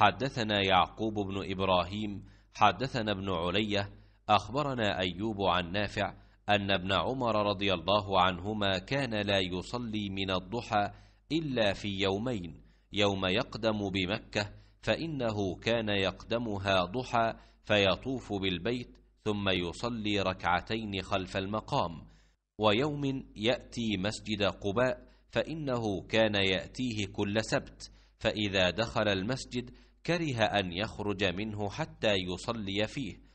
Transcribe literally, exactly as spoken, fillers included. حدثنا يعقوب بن إبراهيم حدثنا ابن علية أخبرنا أيوب عن نافع أن ابن عمر رضي الله عنهما كان لا يصلي من الضحى إلا في يومين، يوم يقدم بمكة فإنه كان يقدمها ضحى فيطوف بالبيت ثم يصلي ركعتين خلف المقام، ويوم يأتي مسجد قباء فإنه كان يأتيه كل سبت، فإذا دخل المسجد كره أن يخرج منه حتى يصلي فيه،